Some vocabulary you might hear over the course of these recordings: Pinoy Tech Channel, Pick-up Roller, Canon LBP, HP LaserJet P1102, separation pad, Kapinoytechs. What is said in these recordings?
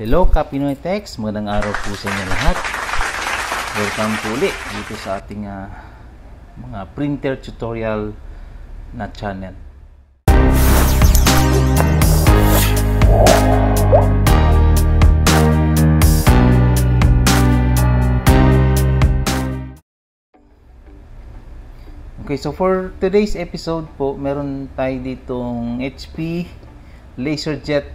Hello Kapinoytechs, magandang araw po sa inyo lahat. Welcome po ulit dito sa ating mga printer tutorial na channel. Okay, so for today's episode po, meron tayo ditong HP LaserJet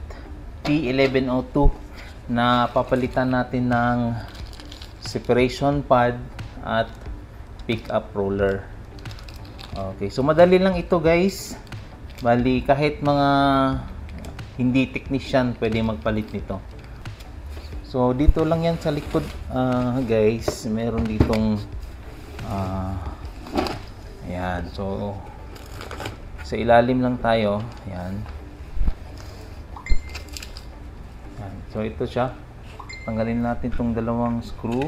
P1102 na papalitan natin ng separation pad at pick up roller. Okay, so madali lang ito guys. Bali kahit mga hindi technician pwede magpalit nito. So dito lang yan sa likod guys. Meron ditong ayan. So sa ilalim lang tayo. Ayan. So ito siya. Tanggalin natin tong dalawang screw.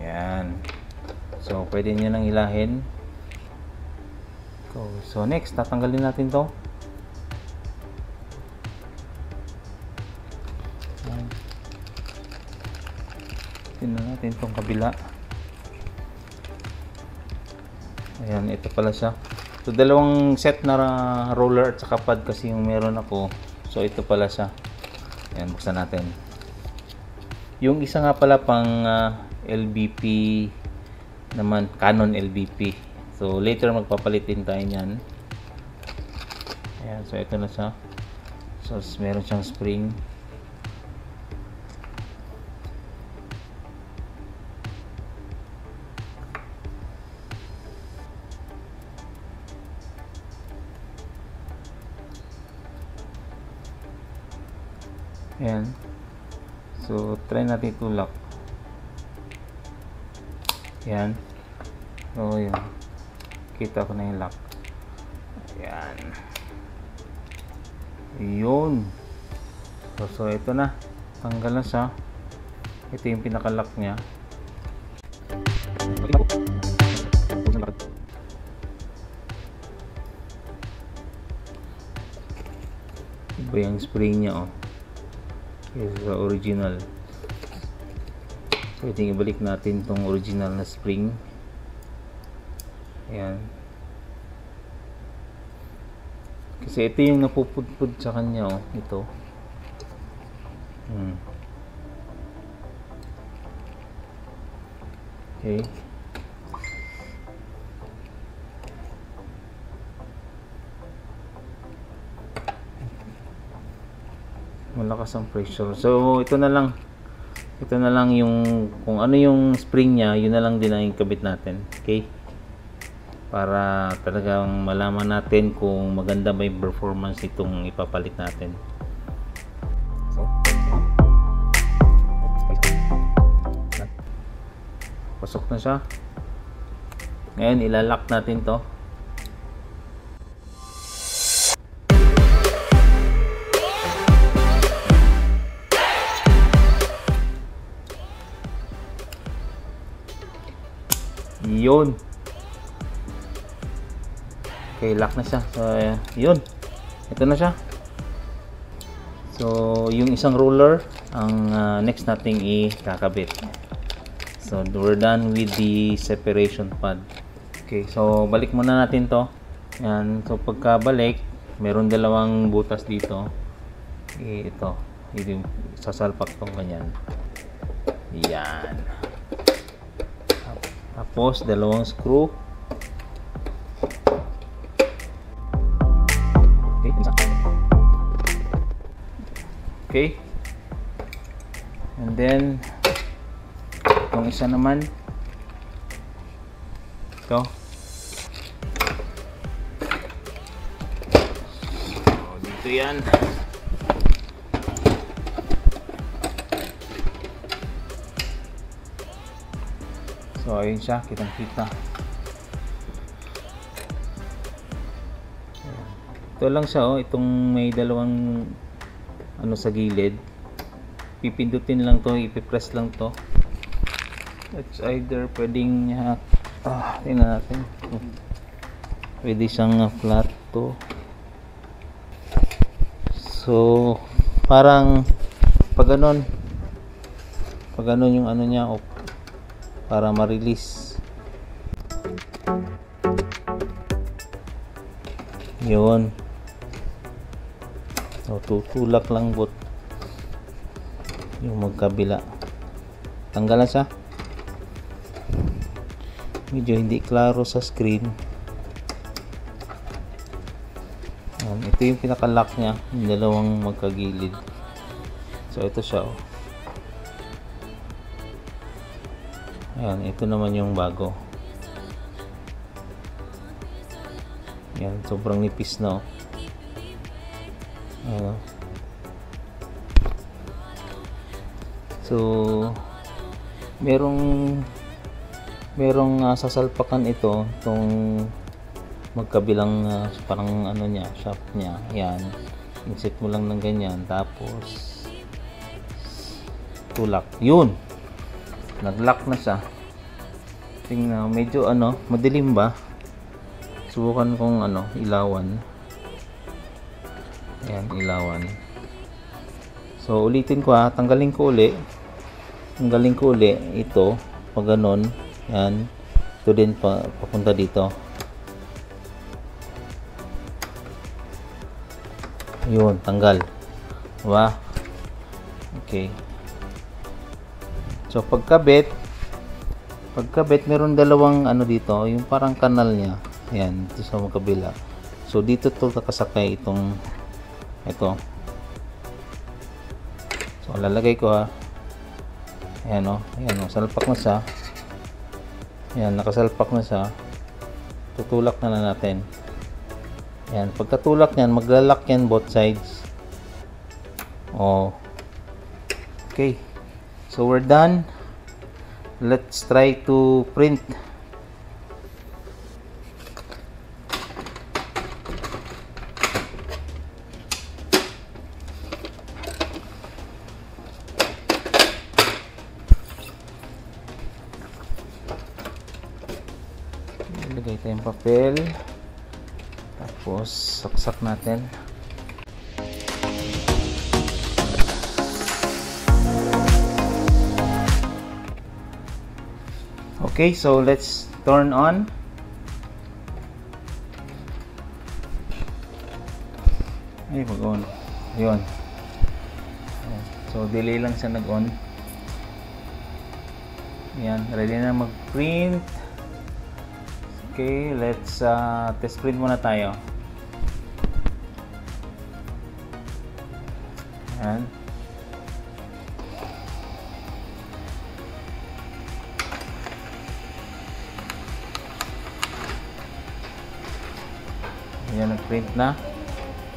Ayan. So pwede niyo nang ilahin. So next, tatanggalin natin 'to. Tingnan natin tong kabila. Ayan, ito pala siya. So dalawang set na roller at saka pad kasi yung meron ako. So ito pala siya. Ayan, buksan natin. Yung isa nga pala pang LBP naman, Canon LBP. So later magpapalitin tayo niyan. Ayan, so ito na siya. So meron siyang spring. Ayan. So try natin itulak. Ayan. So yun. Kita ko na yung lock. Ayan. Yun. So ito na. Tanggal na siya. Ito yung pinaka-lock niya. Iba yung spring niya oh. Sa original. So pwedeng ibalik natin tong original na spring. Ayan. Kasi ito yung napupudpud sa kanya oh, ito. Okay. Malakas ang pressure. So ito na lang. Ito na lang yung kung ano yung spring niya, yun na lang din ang ikabit natin. Okay? Para talagang malaman natin kung maganda ba yung performance itong ipapalit natin. Pasok na siya. Ngayon ilalock natin 'to. Yun. Okay, lock na siya. So, yun. Ito na siya. So, yung isang roller ang next nating ikakabit. So, we're done with the separation pad. Okay, so balik muna natin 'to. Yan. So, pagkabalik, meron dalawang butas dito. Ito. Ito sasalpak tong ganyan. Yan. Tapos dalawang screw. Okay. And then itong isa naman. Ito. So, dito yan. So ayun siya, kitang-kita. Ito lang siya oh, itong may dalawang ano sa gilid. Pipindutin lang 'to, ipipress lang 'to. It's either pwedeng tingnan natin. Pwede siyang flat to. So parang pag ganun yung ano niya off para ma-release. Yun. O, tutulak lang bot yung magkabila. Tanggalan sa medyo hindi klaro sa screen. Ito yung pinaka-lock niya, yung dalawang magkagilid. So ito siya. Oh. Ayan, ito naman yung bago. Ayan, sobrang nipis na. Ayan. So merong sasalpakan ito, itong magkabilang parang ano niya, shaft niya. Ayan, insert mo lang ng ganyan, tapos tulak. Yun! Nag-lock na siya. Tingnan, medyo ano, madilim ba? Subukan kong ano, ilawan. Ayan, ilawan. So ulitin ko ha, tanggalin ko uli ito, pag ganun. Ayan, ito din papunta dito. Yun, tanggal. Diba? Okay. So pagkabit meron dalawang ano dito, yung parang kanal niya. Ayan, dito sa magkabila. So dito to nakasakay itong ito. So lalagay ko ha. Ayan o, ayan o, salpak na siya. Ayan, nakasalpak na siya. Tutulak na natin. Ayan, pagkatulak niyan, maglalak yan both sides. Oh. Okay. So we're done. Let's try to print. Ilagay tayong papel. Tapos saksak natin. Okay, so let's turn on. Ay, mag-on. Yun. So, delay lang siya nag-on. Ayan, ready na mag-print. Okay, let's test print muna tayo. Ayan. Ayan, nag-print na.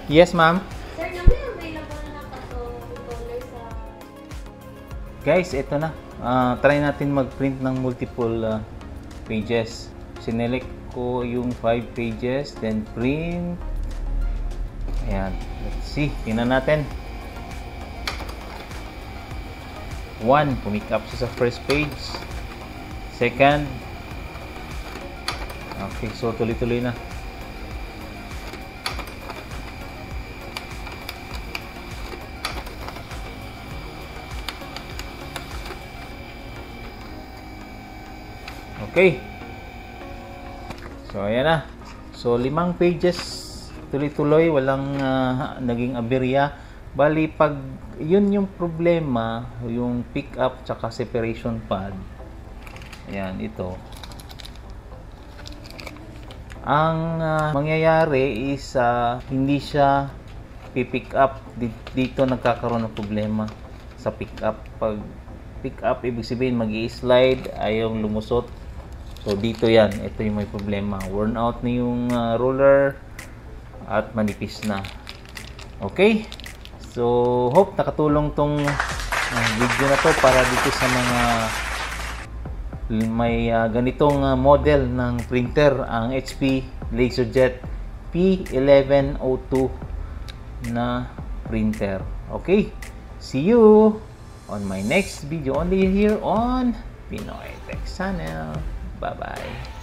Yes, ma'am? Sir, namin available na naka-toner sa... Guys, ito na. Try natin mag-print ng multiple pages. Sinelect ko yung 5 pages, then print. Ayan, let's see. Tingnan natin. 1, pumick up siya sa first page. 2nd. Okay, so tuloy-tuloy na. Okay. So ayan na. So 5 pages tuloy-tuloy, walang naging aberya. Bali pag yun yung problema, yung pick up tsaka separation pad. Ayan, ito. Ang mangyayari is hindi siya pipick up. Dito nagkakaroon ng problema sa pick up. Pag pick up, ibig sabihin mag-i-slide, ayaw lumusot. So dito yan, ito yung may problema. Worn out na yung roller at manipis na. Okay? So hope nakatulong tong video na to para dito sa mga may ganitong model ng printer, ang HP LaserJet P1102 na printer. Okay? See you on my next video only here on Pinoy Tech Channel. Bye-bye.